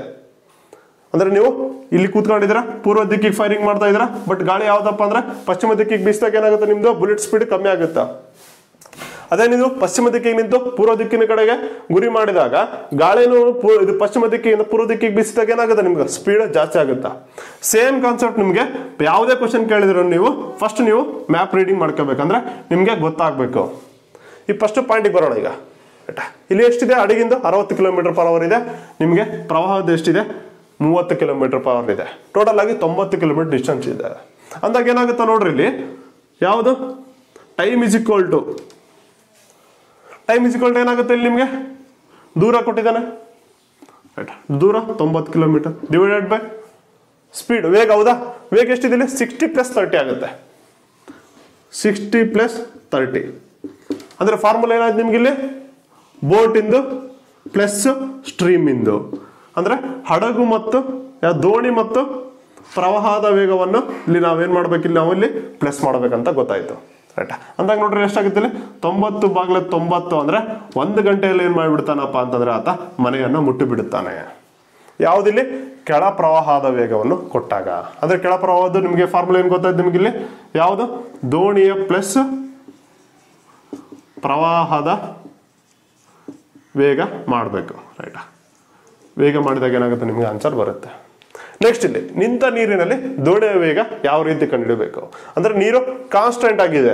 ಅಂದ್ರೆ ನೀವು ಇಲ್ಲಿ ಕೂತ್ಕೊಂಡಿದ್ದೀರ ಪೂರ್ವ ದಿಕ್ಕಿಗೆ ಫೈರಿಂಗ್ ಮಾಡ್ತಾ ಇದ್ದೀರಾ ಬಟ್ ಗಾಳಿ ಯಾವ್ದಪ್ಪ ಅಂದ್ರೆ ಪಶ್ಚಿಮ ದಿಕ್ಕಿಗೆ ಬೀಸ್ದಾಗ ಏನಾಗುತ್ತೆ ನಿಮ್ದು ಬುಲೆಟ್ ಸ್ಪೀಡ್ ಕಮ್ಮಿ ಆಗುತ್ತಾ ಅದೇ ನೀವು ಪಶ್ಚಿಮ ದಿಕ್ಕಿಗೆ ನಿಂತು ಪೂರ್ವ ದಿಕ್ಕಿನ ಕಡೆಗೆ ಗುರಿ ಮಾಡಿದಾಗ ಗಾಳಿನೂ ಇದು ಪಶ್ಚಿಮ ದಿಕ್ಕಿಯಿಂದ ಪೂರ್ವ ದಿಕ್ಕಿಗೆ ಬೀಸಿದಾಗ ಏನಾಗುತ್ತೆ ನಿಮ್ಗೆ ಸ್ಪೀಡ್ ಜಾಸ್ತಿ ಆಗುತ್ತಾ ಸೇಮ್ ಕಾನ್ಸೆಪ್ಟ್ ನಿಮಗೆ ಯಾವುದೇ ಕ್ವಶನ್ ಕೇಳಿದ್ರು ನೀವು ಫಸ್ಟ್ ನೀವು ಮ್ಯಾಪ್ ರೀಡಿಂಗ್ ಮಾಡ್ಕೋಬೇಕಂದ್ರೆ ನಿಮಗೆ ಗೊತ್ತಾಗಬೇಕು ಈ ಫಸ್ಟ್ ಪಾಯಿಂಟಿಗೆ ಬರೋಣ ಈಗ ಇಲ್ಲಿ ಎಷ್ಟಿದೆ ಹಡಗಿಂದ ಅರವತ್ತು ಕಿಲೋಮೀಟರ್ ಪರ್ ಅವರ್ ಇದೆ ನಿಮಗೆ ಪ್ರವಾಹದ ಎಷ್ಟಿದೆ ಮೂವತ್ತು ಕಿಲೋಮೀಟರ್ ಪರ್ ಅವರ್ ಇದೆ ಟೋಟಲ್ ಆಗಿ ತೊಂಬತ್ತು ಕಿಲೋಮೀಟರ್ ಡಿಸ್ಟೆನ್ಸ್ ಇದೆ ಅಂದಾಗ ಏನಾಗುತ್ತೆ ನೋಡ್ರಿ ಇಲ್ಲಿ ಯಾವುದು time is equal to time is equal to ಏನಾಗುತ್ತೆ ಇಲ್ಲಿ ನಿಮಗೆ ದೂರ ಕೊಟ್ಟಿದ್ದಾನೆ ದೂರ ತೊಂಬತ್ತು ಕಿಲೋಮೀಟರ್ ಡಿವೈಡೆಡ್ ಬೈ ಸ್ಪೀಡ್ ವೇಗ ಹೌದಾ ವೇಗ ಎಷ್ಟಿದೆ ಇಲ್ಲಿ ಸಿಕ್ಸ್ಟಿ ಪ್ಲಸ್ ತರ್ಟಿ ಆಗುತ್ತೆ ಸಿಕ್ಸ್ಟಿ ಪ್ಲಸ್ ತರ್ಟಿ ಅಂದರೆ ಫಾರ್ಮುಲಾ ಏನಾಯ್ತು ನಿಮ್ಗೆ ಇಲ್ಲಿ ಬೋಟ್ ಇಂದು ಪ್ಲಸ್ ಸ್ಟ್ರೀಮ್ ಇಂದು ಅಂದರೆ ಹಡಗು ಮತ್ತು ದೋಣಿ ಮತ್ತು ಪ್ರವಾಹದ ವೇಗವನ್ನು ಇಲ್ಲಿ ನಾವೇನು ಮಾಡಬೇಕಿಲ್ಲ ನಾವಿಲ್ಲಿ ಪ್ಲಸ್ ಮಾಡಬೇಕಂತ ಗೊತ್ತಾಯಿತು ರೈಟ್ ಅಂದಾಗ ನೋಡ್ರಿ ಎಷ್ಟಾಗುತ್ತೆ ಇಲ್ಲಿ ತೊಂಬತ್ತು ಬಾಗ್ಲ ತೊಂಬತ್ತು ಅಂದರೆ ಒಂದು ಗಂಟೆಯಲ್ಲಿ ಏನು ಮಾಡಿಬಿಡ್ತಾನಪ್ಪ ಅಂತಂದರೆ ಆತ ಮನೆಯನ್ನು ಮುಟ್ಟಿಬಿಡುತ್ತಾನೆ ಯಾವುದಿಲ್ಲಿ ಕೆಳ ಪ್ರವಾಹದ ವೇಗವನ್ನು ಕೊಟ್ಟಾಗ ಅಂದರೆ ಕೆಳ ಪ್ರವಾಹದ್ದು ನಿಮಗೆ ಫಾರ್ಮುಲಾ ಏನು ಗೊತ್ತಾಯ್ತು ನಿಮಗೆ ಇಲ್ಲಿ ಯಾವುದು ದೋಣಿಯ ಪ್ಲಸ್ ಪ್ರವಾಹದ ವೇಗ ಮಾಡಬೇಕು ರೈಟಾ ವೇಗ ಮಾಡಿದಾಗ ಏನಾಗುತ್ತೆ ನಿಮಗೆ ಆನ್ಸರ್ ಬರುತ್ತೆ ನೆಕ್ಸ್ಟ್ ಇಲ್ಲಿ ನಿಂತ ನೀರಿನಲ್ಲಿ ದೋಣಿಯ ವೇಗ ಯಾವ ರೀತಿ ಕಂಡುಹಿಡಬೇಕು ಅಂದರೆ ನೀರು ಕಾನ್ಸ್ಟೆಂಟ್ ಆಗಿದೆ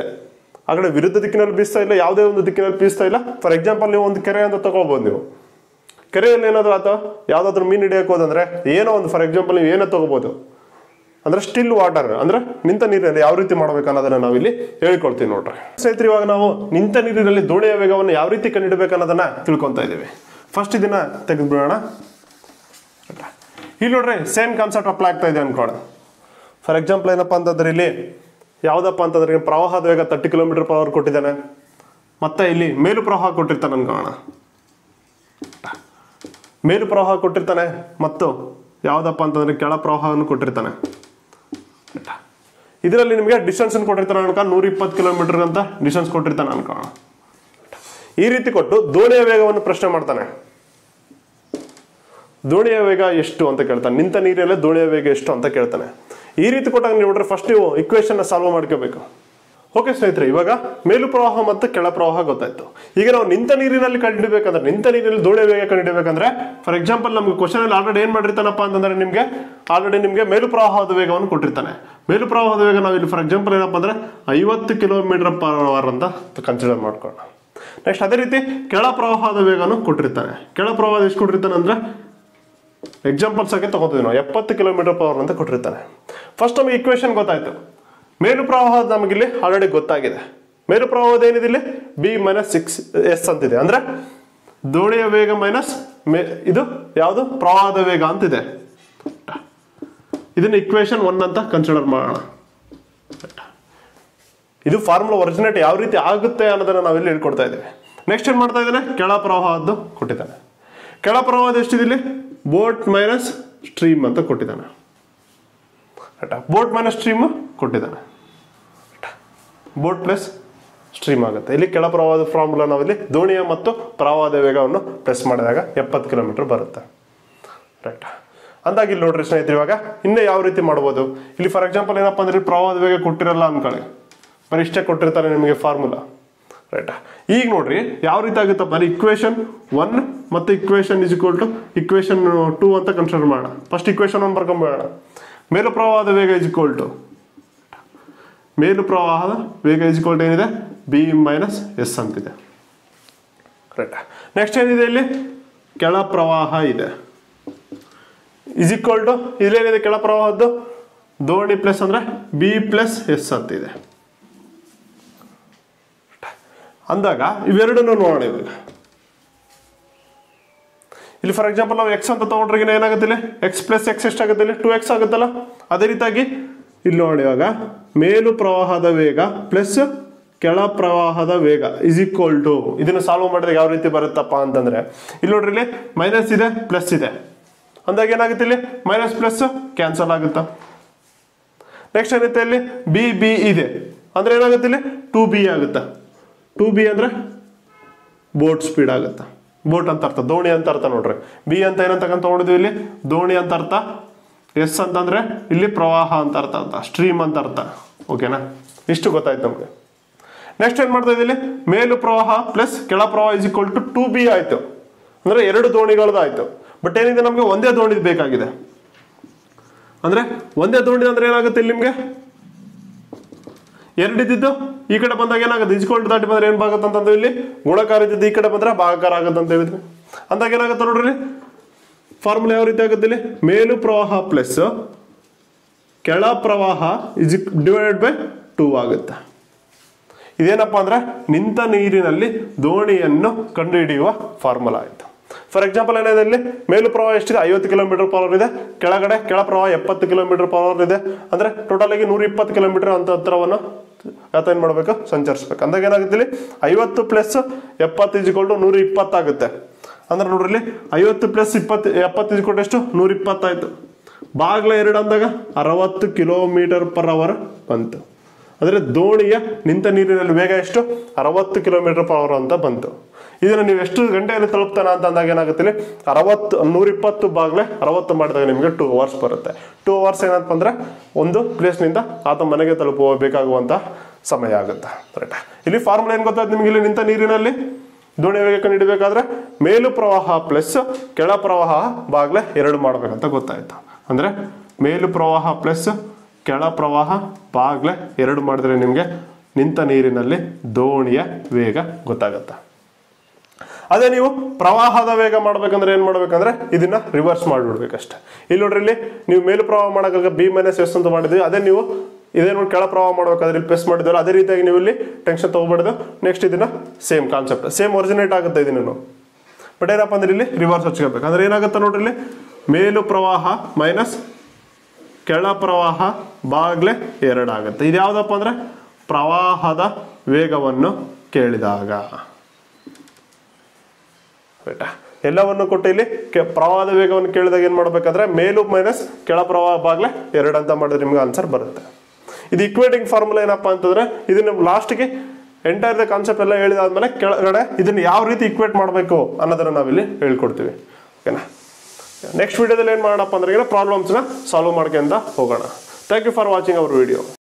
ಆ ಕಡೆ ವಿರುದ್ಧ ದಿಕ್ಕಿನಲ್ಲಿ ಬೀಸ್ತಾ ಇಲ್ಲ ಯಾವುದೇ ಒಂದು ದಿಕ್ಕಿನಲ್ಲಿ ಬೀಸ್ತಾ ಇಲ್ಲ ಫಾರ್ ಎಕ್ಸಾಂಪಲ್ ನೀವು ಒಂದು ಕೆರೆ ಅಂತ ತೊಗೊಳ್ಬೋದು ನೀವು ಕೆರೆಯಲ್ಲಿ ಏನಾದರೂ ಅಥವಾ ಯಾವುದಾದ್ರೂ ಮೀನು ಹಿಡಿಯಕ್ಕೆ ಹೋದಂದರೆ ಏನೋ ಒಂದು ಫಾರ್ ಎಕ್ಸಾಂಪಲ್ ನೀವು ಏನೋ ತೊಗೋಬೋದು ಅಂದರೆ ಸ್ಟಿಲ್ ವಾಟರ್ ಅಂದರೆ ನಿಂತ ನೀರಿನಲ್ಲಿ ಯಾವ ರೀತಿ ಮಾಡಬೇಕು ಅನ್ನೋದನ್ನು ನಾವಿಲ್ಲಿ ಹೇಳ್ಕೊಳ್ತೀವಿ ನೋಡ್ರಿ ಸ್ನೇಹಿತರೆ ಇವಾಗ ನಾವು ನಿಂತ ನೀರಿನಲ್ಲಿ ದೋಣಿಯ ವೇಗವನ್ನು ಯಾವ ರೀತಿ ಕಂಡುಹಿಡಬೇಕು ಅನ್ನೋದನ್ನು ತಿಳ್ಕೊತಾ ಇದ್ದೀವಿ ಫಸ್ಟ್ ಇದನ್ನು ತೆಗೆದುಬಿಡೋಣ ಇಲ್ಲಿ ನೋಡ್ರಿ ಸೇಮ್ ಕಾನ್ಸೆಪ್ಟ್ ಅಪ್ಲೈ ಆಗ್ತಾ ಇದೆ ಅನ್ಕೋಣ ಫಾರ್ ಎಕ್ಸಾಂಪಲ್ ಏನಪ್ಪ ಅಂತಂದ್ರೆ ಇಲ್ಲಿ ಯಾವುದಪ್ಪ ಅಂತಂದ್ರೆ ಪ್ರವಾಹದ ವೇಗ ತರ್ಟಿ ಕಿಲೋಮೀಟರ್ ಪರ್ ಅವರ್ ಕೊಟ್ಟಿದ್ದಾನೆ ಮತ್ತೆ ಇಲ್ಲಿ ಮೇಲು ಪ್ರವಾಹ ಕೊಟ್ಟಿರ್ತಾನೆ ಅನ್ಕೋಣ ಮೇಲು ಪ್ರವಾಹ ಕೊಟ್ಟಿರ್ತಾನೆ ಮತ್ತು ಯಾವುದಪ್ಪ ಅಂತಂದ್ರೆ ಕೆಳ ಪ್ರವಾಹವನ್ನು ಕೊಟ್ಟಿರ್ತಾನೆ ಇದರಲ್ಲಿ ನಿಮಗೆ ಡಿಸ್ಟೆನ್ಸ್ ಕೊಟ್ಟಿರ್ತಾನೆ ಅನ್ಕ ನೂರ ಇಪ್ಪತ್ತು ಕಿಲೋಮೀಟರ್ ಅಂತ ಡಿಸ್ಟೆನ್ಸ್ ಕೊಟ್ಟಿರ್ತಾನೆ ಅನ್ಕೋಣ ಈ ರೀತಿ ಕೊಟ್ಟು ದೋಣಿಯ ವೇಗವನ್ನು ಪ್ರಶ್ನೆ ಮಾಡ್ತಾನೆ ದೋಣಿಯ ವೇಗ ಎಷ್ಟು ಅಂತ ಕೇಳ್ತಾನೆ ನಿಂತ ನೀರಲ್ಲೇ ದೋಣಿಯ ವೇಗ ಎಷ್ಟು ಅಂತ ಕೇಳ್ತಾನೆ ಈ ರೀತಿ ಕೊಟ್ಟಾಗ ನೀವು ನೋಡ್ರಿ ಫಸ್ಟ್ ನೀವು ಇಕ್ವೇಶನ್ನ ಸಾಲ್ವ್ ಮಾಡ್ಕೋಬೇಕು ಓಕೆ ಸ್ನೇಹಿತರೆ ಇವಾಗ ಮೇಲು ಪ್ರವಾಹ ಮತ್ತು ಕೆಳ ಪ್ರವಾಹ ಗೊತ್ತಾಯ್ತು ಈಗ ನಾವು ನಿಂತ ನೀರಿನಲ್ಲಿ ಕಂಡುಹಿಡಬೇಕಂದ್ರೆ ನಿಂತ ನೀರಿನಲ್ಲಿ ದೋಣಿಯ ವೇಗ ಕಂಡುಹಿಡಬೇಕಂದ್ರೆ ಫಾರ್ ಎಕ್ಸಾಂಪಲ್ ನಮ್ಗೆ ಕ್ವಶನಲ್ಲಿ ಆಲ್ರೆಡಿ ಏನು ಮಾಡಿರ್ತಾನಪ್ಪ ಅಂತಂದ್ರೆ ನಿಮಗೆ ಆಲ್ರೆಡಿ ನಿಮಗೆ ಮೇಲು ಪ್ರವಾಹದ ವೇಗವನ್ನು ಕೊಟ್ಟಿರ್ತಾನೆ ಮೇಲು ಪ್ರವಾಹದ ವೇಗ ನಾವು ಇಲ್ಲಿ ಫಾರ್ ಎಕ್ಸಾಂಪಲ್ ಏನಪ್ಪ ಅಂದರೆ ಐವತ್ತು ಕಿಲೋಮೀಟರ್ ಪರ್ ಅವರ್ ಅಂತ ಕನ್ಸಿಡರ್ ಮಾಡ್ಕೊಳ್ಳೋಣ ನೆಕ್ಸ್ಟ್ ಅದೇ ರೀತಿ ಕೆಳ ಪ್ರವಾಹದ ವೇಗವನ್ನು ಕೊಟ್ಟಿರ್ತಾನೆ ಕೆಳ ಪ್ರವಾಹ ಎಷ್ಟು ಕೊಟ್ಟಿರ್ತಾನೆ ಅಂದರೆ ಎಕ್ಸಾಂಪಲ್ಸ್ ಆಗಿ ತೊಗೊತೀವಿ ನಾವು ಎಪ್ಪತ್ತು ಕಿಲೋಮೀಟರ್ ಪರ್ ಅವರ್ ಅಂತ ಕೊಟ್ಟಿರ್ತಾನೆ ಫಸ್ಟ್ ನಮಗೆ ಇಕ್ವೇಶನ್ ಗೊತ್ತಾಯಿತು ಮೇಲು ಪ್ರವಾಹದ ನಮಗಿಲ್ಲಿ ಆಲ್ರೆಡಿ ಗೊತ್ತಾಗಿದೆ ಮೇಲು ಪ್ರವಾಹದ ಏನಿದೆ ಇಲ್ಲಿ ಬಿ ಮೈನಸ್ ಸಿಕ್ಸ್ ಎಸ್ ಅಂತಿದೆ ಅಂದರೆ Dodiya vega minus idu yavadu pravada vega antide. This equation one anta consider maadana. This formula originate yav riti agutte annadana navu illi helkodta ideve. Next en maadta idane kela pravahaddu kottidane. Kela pravahadu eshtu idilli boat minus stream anta kottidane. Boat minus stream kottidane. Boat plus stream agutte. Illi kela pravahadu formula navu illi doniya mattu pravahada vegavannu press maadidaga seventy km barutte. Right. ಅಂದಾಗಿ ನೋಡ್ರಿ ಸ್ನೇಹಿತರೆ ಇವಾಗ ಇನ್ನ ಯಾವ ರೀತಿ ಮಾಡಬಹುದು ಇಲ್ಲಿ for example ಏನಪ್ಪ ಅಂದ್ರೆ ಪ್ರವಾಹದ ವೇಗ ಕೊಟ್ಟಿರಲ್ಲ ಅನ್ಕೊಳ್ಳಿ ಪರಿಷ್ಠೆ ಕೊಟ್ಟಿರ್ತಾರೆ ನಿಮಗೆ ಫಾರ್ಮುಲಾ ರೈಟ್ ಈಗ ನೋಡ್ರಿ ಯಾವ ರೀತಿ ಆಗುತ್ತೆ ಬರಿ ಈಕ್ವೇಷನ್ one ಮತ್ತೆ ಈಕ್ವೇಷನ್ = ಈಕ್ವೇಷನ್ two ಅಂತ ಕನ್ಸಿಡರ್ ಮಾಡೋಣ ಫಸ್ಟ್ ಈಕ್ವೇಷನ್ one ಬರ್ಕೊಂಡು ಮಾಡೋಣ ಮೇಲು ಪ್ರವಾಹದ ವೇಗ = ಮೇಲು ಪ್ರವಾಹದ ವೇಗ = ಏನಿದೆ b - s ಅಂತಿದೆ ರೈಟ್ ನೆಕ್ಸ್ಟ್ ಏನಿದೆ ಇಲ್ಲಿ ಕೆಳ ಪ್ರವಾಹ ಇದೆ is equal to idle enide kela pravahaddu doni plus andre b plus s antide andaga iverudunu nodona ivaga illi for example now x anta tagondre ene enagutte ile x plus x estu agutte ile two x aguttalla ade reetagi illi nodi ivaga melu pravahada vega plus ಕೆಳ ಪ್ರವಾಹದ ವೇಗ is equal to ಇದನ್ನ solve ಮಾಡಿದಾಗ ಯಾವ ರೀತಿ ಬರುತ್ತಪ್ಪ ಅಂತಂದ್ರೆ ಇಲ್ಲಿ ನೋಡ್ರಿ ಇಲ್ಲಿ ಮೈನಸ್ ಇದೆ ಪ್ಲಸ್ ಇದೆ ಅಂದಾಗ ಏನಾಗುತ್ತೆ ಇಲ್ಲಿ ಮೈನಸ್ ಪ್ಲಸ್ ಕ್ಯಾನ್ಸಲ್ ಆಗುತ್ತಾ ನೆಕ್ಸ್ಟ್ ಏನಿದೆ ಇಲ್ಲಿ bb ಇದೆ ಅಂದ್ರೆ ಏನಾಗುತ್ತೆ ಇಲ್ಲಿ two b ಆಗುತ್ತಾ two b ಅಂದ್ರೆ ಬೋಟ್ ಸ್ಪೀಡ್ ಆಗುತ್ತಾ ಬೋಟ್ ಅಂತ ಅರ್ಥ ದೋಣಿ ಅಂತ ಅರ್ಥ ನೋಡ್ರಿ b ಅಂತ ಏನಂತ ತಗೊಂಡಿದ್ದೀವಿ ಇಲ್ಲಿ ದೋಣಿ ಅಂತ ಅರ್ಥ s ಅಂತಂದ್ರೆ ಇಲ್ಲಿ ಪ್ರವಾಹ ಅಂತ ಅರ್ಥ ಅಂತ ಸ್ಟ್ರೀಮ್ ಅಂತ ಅರ್ಥ ಓಕೆನಾ ಇಷ್ಟು ಗೊತ್ತಾಯ್ತು ನಮಗೆ ನೆಕ್ಸ್ಟ್ ಏನು ಮಾಡ್ತಾ ಇದೀವಿ ಇಲ್ಲಿ ಮೇಲು ಪ್ರವಾಹ ಪ್ಲಸ್ ಕೆಳ ಪ್ರವಾಹ = two b ಆಯ್ತು ಅಂದ್ರೆ ಎರಡು ದೋಣಿಗಳದ ಆಯ್ತು But anything we have one day don't bake again. Andre one day don't the you could upon the is called that in Bagatantanduli, Vodakari the Kadabatra, Bagaragatan David. And the Ganagatori formula Ritagatili, Melu Pravaha plus Kela Pravaha is divided by two Agata. Idena Pandra, Ninta Nirinali, Doni and no country diva formula. For example, melu pravaha eshtiದೆ fifty km per hour ಇದೆ ಕೆಳಗಡೆ ಕೆಳ ಪ್ರವಾಹ seventy km per hour ಇದೆ ಅಂದ್ರೆ total ಆಗಿ one hundred twenty km ಅಂತರವನ್ನು ಯಾತ ಏನು ಮಾಡಬೇಕು ಸಂಚರಿಸಬೇಕು ಅಂದಾಗ ಏನಾಗುತ್ತೆ ಇಲ್ಲಿ fifty plus seventy one hundred twenty ಆಗುತ್ತೆ ಅಂದ್ರೆ ನೋಡಿ ಇಲ್ಲಿ fifty plus twenty seventy = ಎಷ್ಟು one hundred twenty ಆಯ್ತು ಭಾಗಲ ಎರಡು ಅಂದಾಗ sixty km per hour ಬಂತು ಅಂದ್ರೆ ದೋಣಿಯ ನಿಂತ ನೀರಿನಲ್ಲಿ ವೇಗ ಎಷ್ಟು sixty km per hour ಅಂತ ಬಂತು ಇದನ್ನ ನೀವು ಎಷ್ಟು ಗಂಟೆಯಲ್ಲಿ ತಲುಪುತ್ತಾ ಅಂತ ಅಂದಾಗ ಏನಾಗುತ್ತೆ ಇಲ್ಲಿ sixty one hundred twenty ಭಾಗಲೇ sixty ಮಾಡಿದಾಗ ನಿಮಗೆ two hours ಬರುತ್ತೆ two hours ಏನಂತ ಅಂದ್ರೆ ಒಂದು ಪ್ಲೇಸ್ ನಿಂದ ಆತ ಮನೆಗೆ ತಲುಪಬೇಕಾಗುವಂತ ಸಮಯ ಆಗುತ್ತೆ ರೈಟ್ ಇಲ್ಲಿ ಫಾರ್ಮುಲಾ ಏನು ಗೊತ್ತಾಯ್ತು ನಿಮಗೆ ಇಲ್ಲಿ ನಿಂತ ನೀರಿನಲ್ಲಿ ದೋಣಿ ವೇಗ ಕಂಡುಹಿಡಿಯಬೇಕಾದ್ರೆ ಮೇಲು ಪ್ರವಾಹ ಪ್ಲಸ್ ಕೆಳ ಪ್ರವಾಹ ಭಾಗಲೇ ಎರಡು ಮಾಡಬೇಕು ಅಂತ ಗೊತ್ತಾಯ್ತು ಅಂದ್ರೆ ಮೇಲು ಪ್ರವಾಹ ಪ್ಲಸ್ ಕೆಳ ಪ್ರವಾಹ ಭಾಗಲೇ ಎರಡು ಮಾಡಿದ್ರೆ ನಿಮಗೆ ನಿಂತ ನೀರಿನಲ್ಲಿ ದೋಣಿಯ ವೇಗ ಗೊತ್ತಾಗುತ್ತೆ ಅದೇ ನೀವು ಪ್ರವಾಹದ ವೇಗ ಮಾಡಬೇಕಂದ್ರೆ ಏನು ಮಾಡಬೇಕಂದ್ರೆ ಇದನ್ನ ರಿವರ್ಸ್ ಮಾಡಿಬಿಡಬೇಕು ಅಷ್ಟೇ ಇಲ್ಲಿ ನೋಡಿ ಇಲ್ಲಿ ನೀವು ಮೇಲು ಪ್ರವಾಹ ಮಾಡಕಾಗ b - s ಅಂತ ಮಾಡಿದ್ವಿ ಅದೇ ನೀವು ಇದೇನು ಕೆಳ ಪ್ರವಾಹ ಮಾಡಬೇಕಾದ್ರೆ ಇಲ್ಲಿ ಪ್ಲಸ್ ಮಾಡಿದ್ವಲ್ಲ ಅದೇ ರೀತಿಯಾಗಿ ನೀವು ಇಲ್ಲಿ ಟೆನ್ಷನ್ ತಗೊಳ್ಬಿಡೋದು ನೆಕ್ಸ್ಟ್ ಇದನ್ನ ಸೇಮ್ ಕಾನ್ಸೆಪ್ಟ್ ಸೇಮ್ ಒರಿಜಿನೇಟ್ ಆಗುತ್ತೆ ಇದನ್ನ ಬಟ್ ಏನಪ್ಪ ಅಂದ್ರೆ ಇಲ್ಲಿ ರಿವರ್ಸ್ ಹಚ್ಕೋಬೇಕು ಅಂದ್ರೆ ಏನಾಗುತ್ತೆ ನೋಡಿ ಇಲ್ಲಿ ಮೇಲು ಪ್ರವಾಹ ಮೈನಸ್ ಕೆಳ ಪ್ರವಾಹ ಭಾಗಲೇ ಎರಡು ಆಗುತ್ತೆ ಇದು ಯಾವುದಪ್ಪ ಅಂದ್ರೆ ಪ್ರವಾಹದ ವೇಗವನ್ನು ಕೇಳಿದಾಗ ಎಲ್ಲವನ್ನೂ ಕೊಟ್ಟು ಇಲ್ಲಿ ಪ್ರವಾಹದ ವೇಗವನ್ನು ಕೇಳಿದಾಗ ಏನು ಮಾಡಬೇಕಾದ್ರೆ ಮೇಲು ಮೈನಸ್ ಕೆಳ ಪ್ರವಾಹ ಭಾಗಲೇ ಎರಡು ಅಂತ ಮಾಡಿದ್ರೆ ನಿಮಗೆ ಆನ್ಸರ್ ಬರುತ್ತೆ ಇದು ಈಕ್ವೇಟಿಂಗ್ ಫಾರ್ಮುಲಾ ಏನಪ್ಪ ಅಂತಂದ್ರೆ ಇದನ್ನ ಲಾಸ್ಟ್ ಗೆ ಎಂಟೈರ್ ದ ಕಾನ್ಸೆಪ್ಟ್ ಎಲ್ಲ ಹೇಳಿದ ಆದ್ಮೇಲೆ ಕೆಳಗಡೆ ಇದನ್ನ ಯಾವ ರೀತಿ ಈಕ್ವೇಟ್ ಮಾಡಬೇಕು ಅನ್ನೋದನ್ನ ನಾವು ಇಲ್ಲಿ ಹೇಳಿಕೊಡ್ತೀವಿ ಓಕೆನಾ ನೆಕ್ಸ್ಟ್ ವಿಡಿಯೋದಲ್ಲಿ ಏನು ಮಾಡೋಣಪ್ಪ ಅಂದ್ರೆ ಪ್ರಾಬ್ಲಮ್ಸ್ ನ ಸಾಲ್ವ್ ಮಾಡ್ಕೊಂಡ ಹೋಗೋಣ thank you for watching our video